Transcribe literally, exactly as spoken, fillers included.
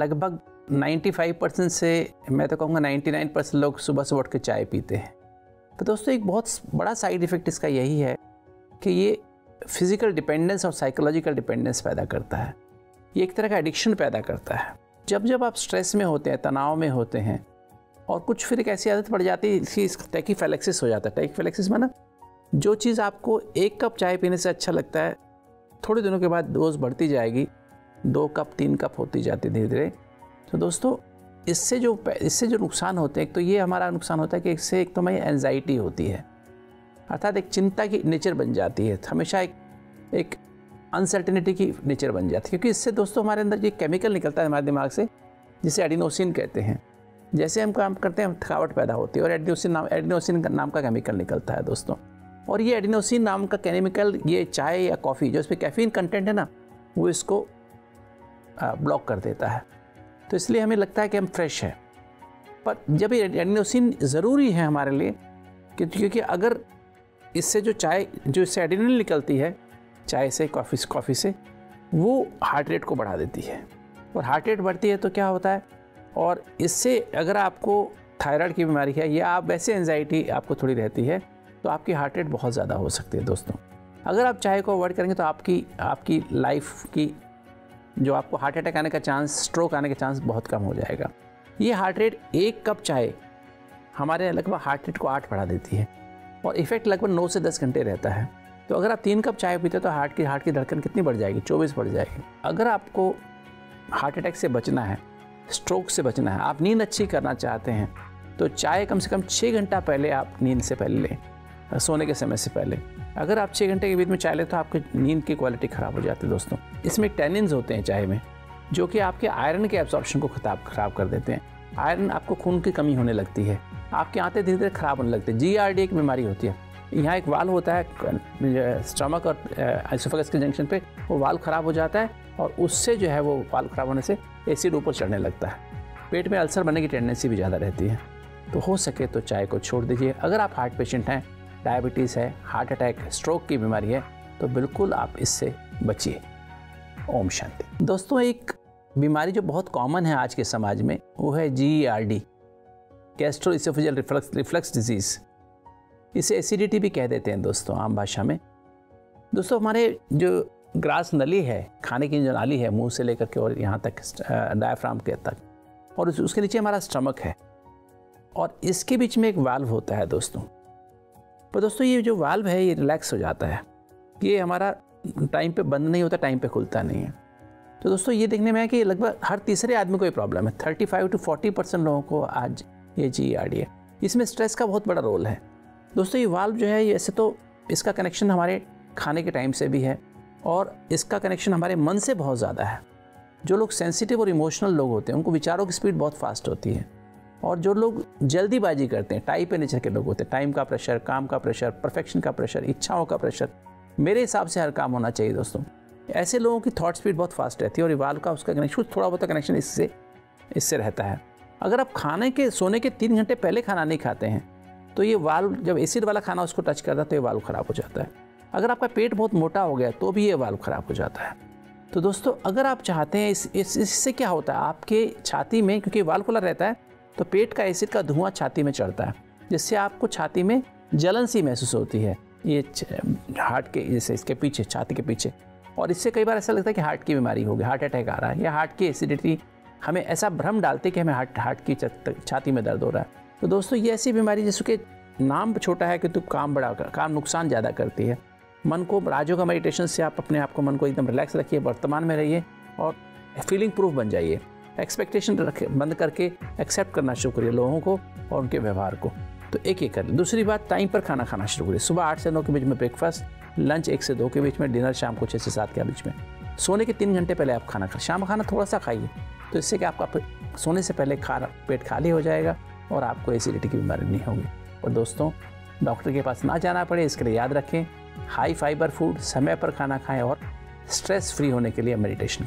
लगभग पचानवे परसेंट से मैं तो कहूँगा निन्यानवे परसेंट लोग सुबह सुबह उठ के चाय पीते हैं। तो दोस्तों एक बहुत बड़ा साइड इफ़ेक्ट इसका यही है कि ये फिज़िकल डिपेंडेंस और साइकोलॉजिकल डिपेंडेंस पैदा करता है, ये एक तरह का एडिक्शन पैदा करता है। जब जब आप स्ट्रेस में होते हैं, तनाव में होते हैं और कुछ फिर एक ऐसी आदत पड़ जाती है, इसकी टैकीफिलैक्सिस हो जाता है। टैकीफिलैक्सिस मतलब जो चीज़ आपको एक कप चाय पीने से अच्छा लगता है, थोड़े दिनों के बाद डोज बढ़ती जाएगी, दो कप तीन कप होती जाती धीरे धीरे। तो दोस्तों इससे जो इससे जो नुकसान होते हैं, तो ये हमारा नुकसान होता है कि इससे एक तो हमें एंजाइटी होती है, अर्थात एक चिंता की नेचर बन जाती है, हमेशा एक एक अनसर्टेनिटी की नेचर बन जाती है। क्योंकि इससे दोस्तों हमारे अंदर ये केमिकल निकलता है हमारे दिमाग से जिसे एडिनोसिन कहते हैं। जैसे हम काम करते हैं थकावट पैदा होती है और एडिनोसिन नाम एडिनोसिन नाम का केमिकल निकलता है दोस्तों। और ये एडिनोसिन नाम का केमिकल ये चाय या कॉफ़ी जो इस पर कैफीन कंटेंट है ना, वो इसको ब्लॉक कर देता है। तो इसलिए हमें लगता है कि हम फ्रेश हैं, पर जब ये एडिनोसिन ज़रूरी है हमारे लिए, क्योंकि अगर इससे जो चाय जो इससे एडिनोसिन निकलती है चाय से कॉफ़ी कॉफ़ी से, वो हार्ट रेट को बढ़ा देती है और हार्ट रेट बढ़ती है तो क्या होता है, और इससे अगर आपको थायराइड की बीमारी है या आप वैसे एंजाइटी आपको थोड़ी रहती है तो आपकी हार्ट रेट बहुत ज़्यादा हो सकती है दोस्तों। अगर आप चाय को अवॉइड करेंगे तो आपकी आपकी लाइफ की जो आपको हार्ट अटैक आने का चांस, स्ट्रोक आने का चांस बहुत कम हो जाएगा। ये हार्ट रेट एक कप चाय हमारे लगभग हार्ट रेट को आठ बढ़ा देती है और इफेक्ट लगभग नौ से दस घंटे रहता है। तो अगर आप तीन कप चाय पीते हो तो हार्ट की हार्ट की धड़कन कितनी बढ़ जाएगी, चौबीस बढ़ जाएगी। अगर आपको हार्ट अटैक से बचना है, स्ट्रोक से बचना है, आप नींद अच्छी करना चाहते हैं तो चाय कम से कम छः घंटा पहले आप नींद से पहले लें, सोने के समय से पहले। अगर आप छः घंटे के बीच में चाय लें तो आपकी नींद की क्वालिटी ख़राब हो जाती है दोस्तों। इसमें टैनिन्स होते हैं चाय में जो कि आपके आयरन के एब्जॉर्प्शन को खराब खराब कर देते हैं। आयरन आपको खून की कमी होने लगती है, आपके आंतें धीरे धीरे खराब होने लगते हैं। जी आर डी एक बीमारी होती है, यहाँ एक वाल्व होता है स्टमक और एसोफेगस के जंक्शन पे, वो वाल्व ख़राब हो जाता है और उससे जो है वो वाल्व ख़राब होने से एसिड ऊपर चढ़ने लगता है, पेट में अल्सर बनने की टेंडेंसी भी ज़्यादा रहती है। तो हो सके तो चाय को छोड़ दीजिए। अगर आप हार्ट पेशेंट हैं, डायबिटीज़ है, हार्ट अटैक, स्ट्रोक की बीमारी है तो बिल्कुल आप इससे बचिए। ओम शांति। दोस्तों एक बीमारी जो बहुत कॉमन है आज के समाज में वो है G R D, gastroesophageal reflux reflux disease. इसे एसिडिटी भी कह देते हैं दोस्तों आम भाषा में। दोस्तों हमारे जो ग्रास नली है, खाने की जो नाली है मुंह से लेकर के और यहाँ तक डायफ्राम के तक, और उसके नीचे हमारा स्टमक है और इसके बीच में एक वाल्व होता है दोस्तों। पर दोस्तों ये जो वाल्व है ये रिलैक्स हो जाता है, ये हमारा टाइम पे बंद नहीं होता, टाइम पे खुलता नहीं है। तो दोस्तों ये देखने में है कि लगभग हर तीसरे आदमी को ये प्रॉब्लम है, thirty five to forty percent लोगों को आज ये जी आर डी है। इसमें स्ट्रेस का बहुत बड़ा रोल है दोस्तों। ये वाल्व जो है ऐसे तो इसका कनेक्शन हमारे खाने के टाइम से भी है और इसका कनेक्शन हमारे मन से बहुत ज़्यादा है। जो लोग सेंसिटिव और इमोशनल लोग होते हैं उनको विचारों की स्पीड बहुत फास्ट होती है, और जो लोग जल्दीबाजी करते हैं टाइप ए नेचर के लोग होते हैं, टाइम का प्रेशर, काम का प्रेशर, परफेक्शन का प्रेशर, इच्छाओं का प्रेशर, मेरे हिसाब से हर काम होना चाहिए दोस्तों, ऐसे लोगों की थॉट स्पीड बहुत फास्ट रहती है और ये वाल्व का उसका कनेक्शन थोड़ा बहुत कनेक्शन इससे इससे रहता है। अगर आप खाने के सोने के तीन घंटे पहले खाना नहीं खाते हैं तो ये वाल्व, जब एसिड वाला खाना उसको टच करता है तो ये वाल्व ख़राब हो जाता है। अगर आपका पेट बहुत मोटा हो गया तो भी ये वाल्व ख़राब हो जाता है। तो दोस्तों अगर आप चाहते हैं इस इससे क्या होता है, आपके छाती में, क्योंकि वाल्व खुला रहता है तो पेट का एसिड का धुआं छाती में चढ़ता है जिससे आपको छाती में जलन सी महसूस होती है, ये हार्ट के जैसे इसके पीछे, छाती के पीछे, और इससे कई बार ऐसा लगता है कि हार्ट की बीमारी होगी, हार्ट अटैक आ रहा है, या हार्ट की एसिडिटी हमें ऐसा भ्रम डालती है कि हमें हार्ट हार्ट की छाती में दर्द हो रहा है। तो दोस्तों ये ऐसी बीमारी जिसके नाम छोटा है कि तो काम बड़ा काम नुकसान ज़्यादा करती है। मन को राजयोग मेडिटेशन से आप अपने आप को, मन को एकदम रिलैक्स रखिए, वर्तमान में रहिए और फीलिंग प्रूफ बन जाइए। एक्सपेक्टेशन रख बंद करके एक्सेप्ट करना शुरू करिए लोगों को और उनके व्यवहार को। तो एक एक करिए। दूसरी बात, टाइम पर खाना खाना शुरू करिए। सुबह आठ से नौ के बीच में ब्रेकफास्ट, लंच एक से दो के बीच में, डिनर शाम को छः से सात के बीच में। सोने के तीन घंटे पहले आप खाना खाएँ, शाम खाना थोड़ा सा खाइए, तो इससे कि आपका सोने से पहले खा पेट खाली हो जाएगा और आपको एसिडिटी की बीमारी नहीं होगी। और दोस्तों डॉक्टर के पास ना जाना पड़े इसके लिए याद रखें हाई फाइबर फूड, समय पर खाना खाएं और स्ट्रेस फ्री होने के लिए मेडिटेशन करें।